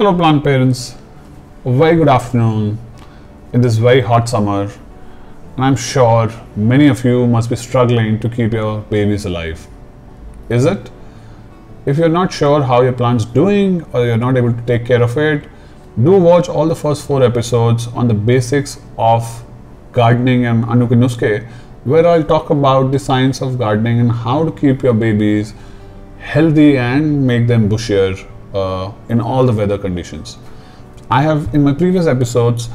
Hello plant parents, very good afternoon in this very hot summer, and I'm sure many of you must be struggling to keep your babies alive. Is it? If you're not sure how your plant's doing or you're not able to take care of it, do watch all the first 4 episodes on the basics of gardening and Annu Ke Nuskhe, where I'll talk about the science of gardening and how to keep your babies healthy and make them bushier in all the weather conditions. I have in my previous episodes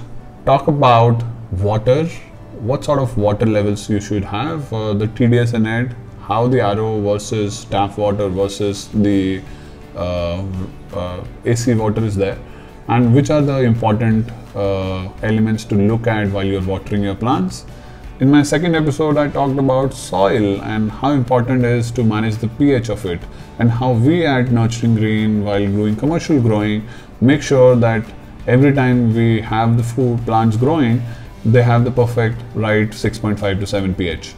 talked about water, what sort of water levels you should have, the TDS in it, how the RO versus tap water versus the AC water is there, and which are the important elements to look at while you're watering your plants. In my second episode, I talked about soil and how important it is to manage the pH of it, and how we at Nurturing Green, while doing commercial growing, make sure that every time we have the food plants growing, they have the perfect right 6.5 to 7 pH.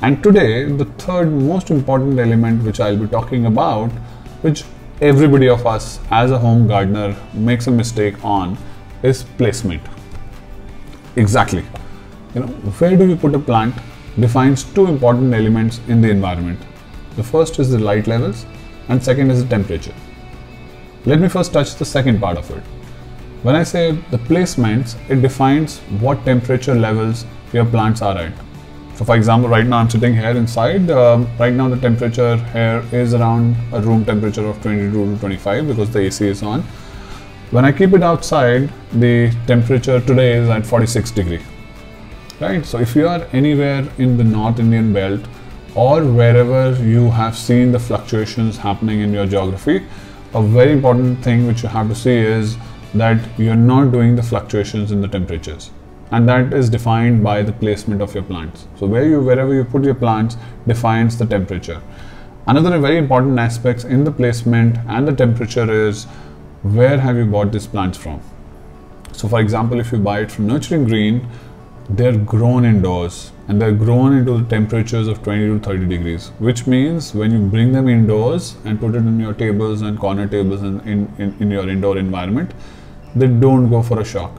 And today, the third most important element which I'll be talking about, which everybody of us as a home gardener makes a mistake on, is placement. Exactly. You know, where do we put a plant defines 2 important elements in the environment. The first is the light levels and second is the temperature. Let me first touch the second part of it. When I say the placements, it defines what temperature levels your plants are at. So for example, right now I'm sitting here inside. Right now the temperature here is around a room temperature of 22 to 25 because the AC is on. When I keep it outside, the temperature today is at 46 degrees. Right, so if you are anywhere in the North Indian belt or wherever you have seen the fluctuations happening in your geography, a very important thing which you have to see is that you're not doing the fluctuations in the temperatures, and that is defined by the placement of your plants. So wherever you put your plants defines the temperature. Another very important aspect in the placement and the temperature is where have you bought these plants from. So for example, if you buy it from Nurturing Green, they're grown indoors and they're grown into the temperatures of 20 to 30 degrees, which means when you bring them indoors and put it in your tables and corner tables and in your indoor environment, they don't go for a shock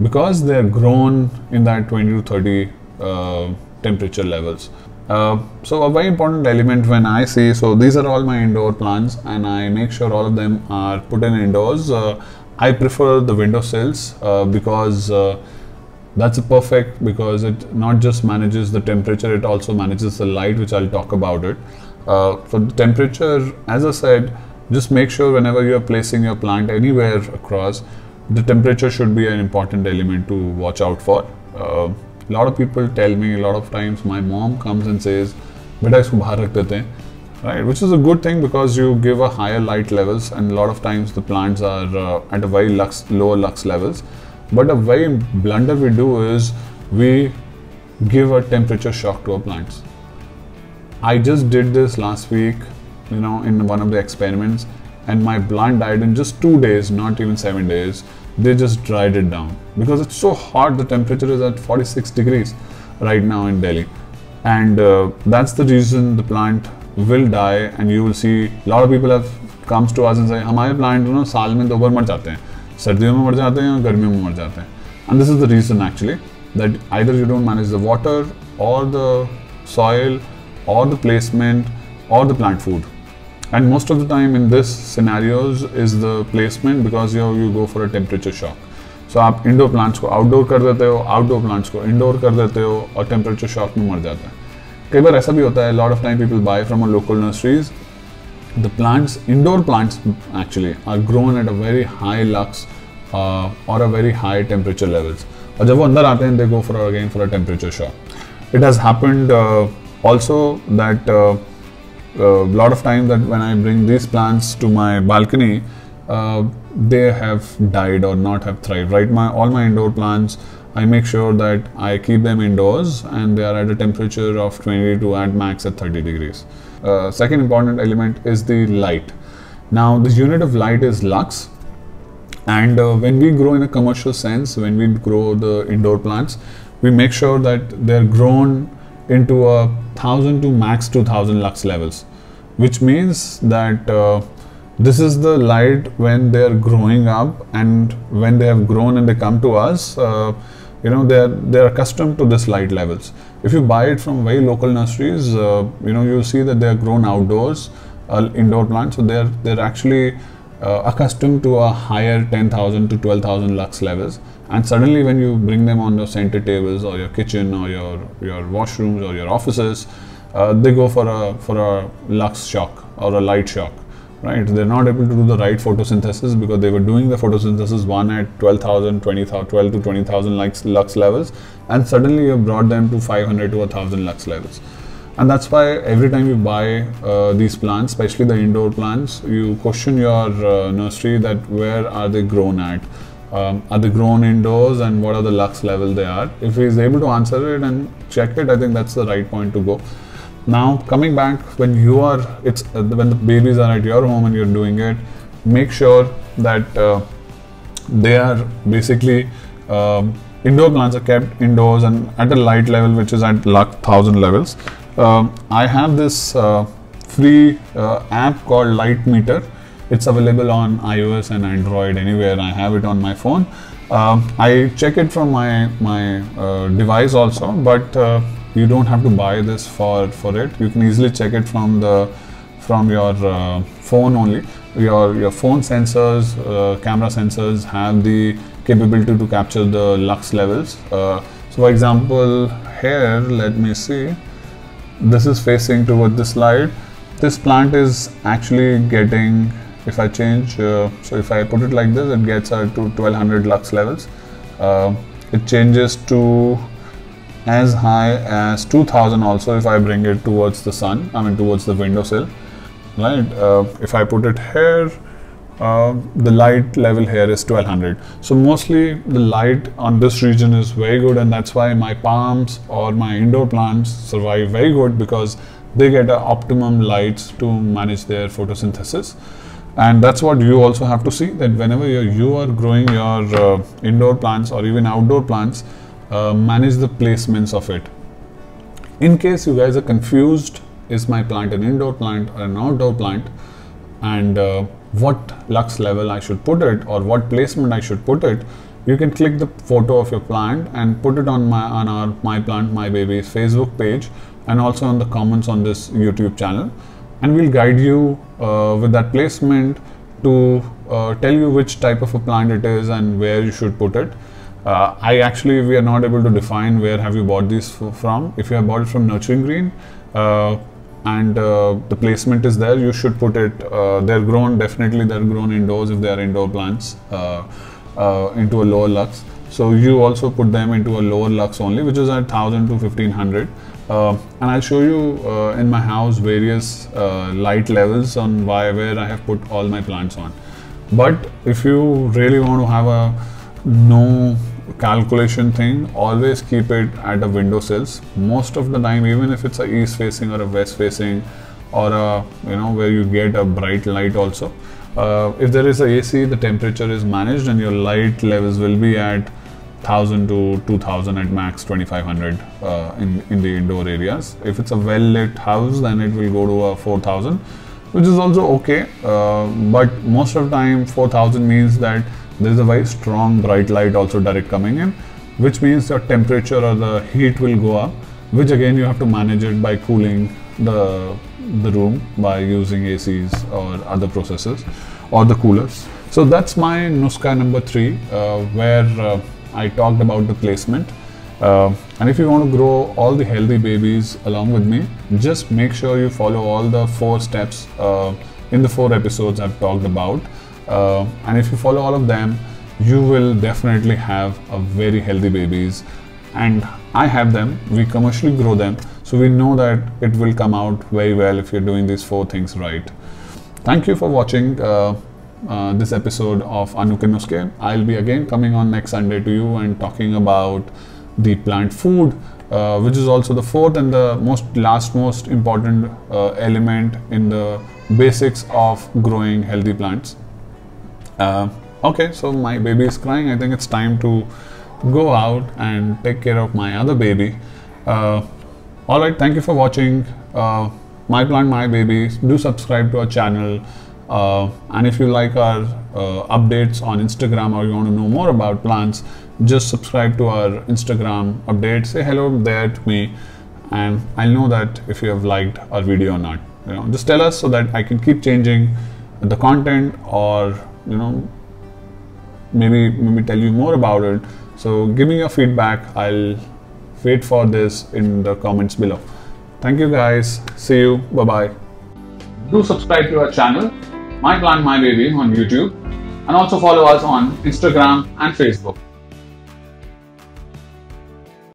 because they're grown in that 20 to 30 temperature levels. So a very important element when I see, so these are all my indoor plants and I make sure all of them are put in indoors. I prefer the window sills because that's perfect, because it not just manages the temperature, it also manages the light, which I'll talk about it. So the temperature, as I said, just make sure whenever you're placing your plant anywhere across, the temperature should be an important element to watch out for. A lot of people tell me, a lot of times my mom comes and says, "Beta isko bahar rakh dete hain," right? Which is a good thing because you give a higher light levels, and a lot of times the plants are at a very low lux levels. But a very blunder we do is we give a temperature shock to our plants. I just did this last week, you know, in one of the experiments, and my plant died in just 2 days, not even 7 days. They just dried it down because it's so hot. The temperature is at 46 degrees right now in Delhi, and that's the reason the plant will die. And you will see a lot of people have comes to us and say, "Hamare plant, you know, साल में 2 बार मर जाते हैं." सर्दियों में मर जाते हैं या गर्मियों में मर जाते हैं. And this is the reason actually that either you don't manage the water or the soil or the placement or the plant food. And most of the time in this scenarios is the placement because you go for a temperature shock. So आप indoor plants को outdoor कर देते हो, outdoor plants को indoor कर देते हो और temperature shock में मर जाता है. कई बार ऐसा भी होता है. A lot of time people buy from a local nurseries. The plants, indoor plants actually, are grown at a very high lux or a very high temperature levels. And when they come in, they go for again for a temperature shock. It has happened also that lot of time that when I bring these plants to my balcony, they have died or not have thrived. Right, all my indoor plants, I make sure that I keep them indoors and they are at a temperature of 20 to at max at 30 degrees. Second important element is the light. Now the unit of light is lux, and when we grow in a commercial sense, when we grow the indoor plants, we make sure that they're grown into 1,000 to max 2,000 lux levels, which means that This is the light when they are growing up, and when they have grown and they come to us, they're accustomed to this light levels. If you buy it from very local nurseries, you'll see that they're grown outdoors, indoor plants, so they're actually accustomed to a higher 10,000 to 12,000 lux levels, and suddenly when you bring them on your center tables or your kitchen or your washrooms or your offices, they go for a lux shock or a light shock, right? They're not able to do the right photosynthesis because they were doing the photosynthesis one at 12 to 20,000 lux levels, and suddenly you brought them to 500 to 1,000 lux levels. And that's why every time you buy these plants, especially the indoor plants, you question your nursery that where are they grown at? Are they grown indoors, and what are the lux level they are? If he is able to answer it and check it, I think that's the right point to go. Now coming back, when the babies are at your home and you're doing it, make sure that they are basically indoor plants are kept indoors and at a light level which is at lux 1000 levels. I have this free app called Light Meter. It's available on iOS and Android, anywhere. I have it on my phone. I check it from my device also, but you don't have to buy this for it. You can easily check it from your phone only. Your phone sensors, camera sensors have the capability to capture the lux levels. So for example, here, let me see. This is facing toward this light. This plant is actually getting, if I change, so if I put it like this, it gets to 1200 lux levels. It changes to as high as 2000 also if I bring it towards the sun, I mean towards the windowsill, right? If I put it here, the light level here is 1200. So mostly the light on this region is very good, and that's why my palms or my indoor plants survive very good, because they get optimum lights to manage their photosynthesis. And that's what you also have to see, that whenever you are growing your indoor plants or even outdoor plants, manage the placements of it. In case you guys are confused, is my plant an indoor plant or an outdoor plant, and what lux level I should put it or what placement I should put it, you can click the photo of your plant and put it on our My Plant My Baby Facebook page, and also on the comments on this YouTube channel, and we'll guide you with that placement to tell you which type of a plant it is and where you should put it. We are not able to define where have you bought these from. If you have bought it from Nurturing Green, and the placement is there, you should put it, they're grown indoors if they are indoor plants, into a lower lux. So you also put them into a lower lux only, which is at 1000 to 1500. And I'll show you in my house various light levels on where I have put all my plants on. But if you really want to have a no calculation thing, always keep it at a windowsills. Most of the time, even if it's a east facing or a west facing, or where you get a bright light also. If there is a AC, the temperature is managed and your light levels will be at 1000 to 2000 at max 2500 in the indoor areas. If it's a well lit house, then it will go to a 4000, which is also okay, but most of the time 4000 means that there is a very strong bright light also direct coming in, which means your temperature or the heat will go up, which again you have to manage it by cooling the room by using ACs or other processes or the coolers. So that's my nuskha number 3, where I talked about the placement, and if you want to grow all the healthy babies along with me, just make sure you follow all the 4 steps in the 4 episodes I've talked about, and if you follow all of them, you will definitely have a very healthy babies. And I have them, we commercially grow them, so we know that it will come out very well if you're doing these 4 things right. Thank you for watching this episode of Annu Ke Nuskhe. I'll be again coming on next Sunday to you and talking about the plant food, which is also the 4th and the most important element in the basics of growing healthy plants. Okay, so my baby is crying. I think it's time to go out and take care of my other baby. Alright, thank you for watching My Plant My Baby. Do subscribe to our channel. And if you like our updates on Instagram, or you want to know more about plants, just subscribe to our Instagram update, say hello there to me, and I'll know that if you have liked our video or not. You know, just tell us so that I can keep changing the content, or you know, maybe tell you more about it. So give me your feedback. I'll wait for this in the comments below. Thank you guys. See you. Bye bye. Do subscribe to our channel, My Plant My Baby on YouTube, and also follow us on Instagram and Facebook.